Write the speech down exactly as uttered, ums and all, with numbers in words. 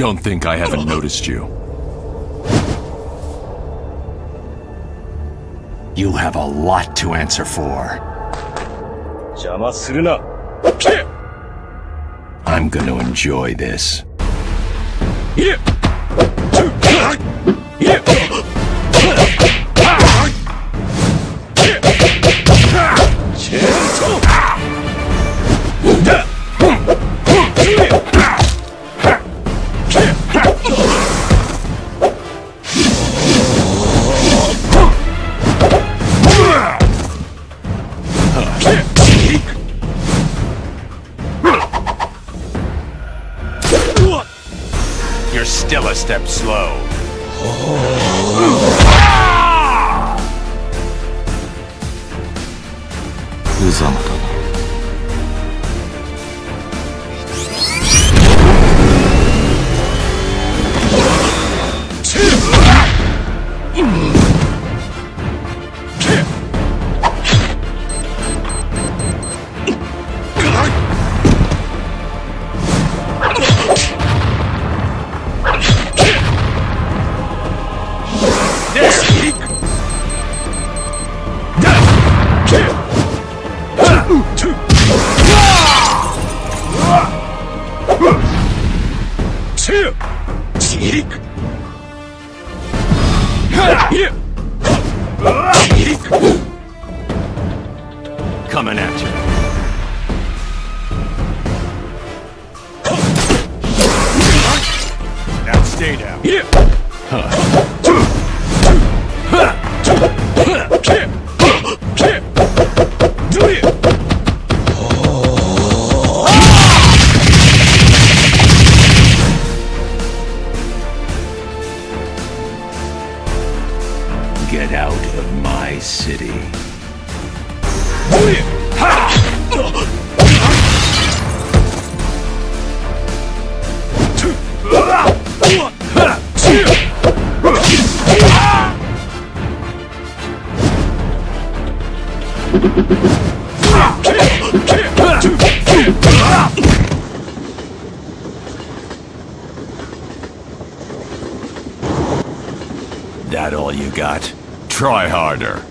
Don't think I haven't noticed you. You have a lot to answer for. I'm going to enjoy this. You're still a step slow. Kazama. Coming at you. Now stay down. Get out of my city. That all you got? Try harder.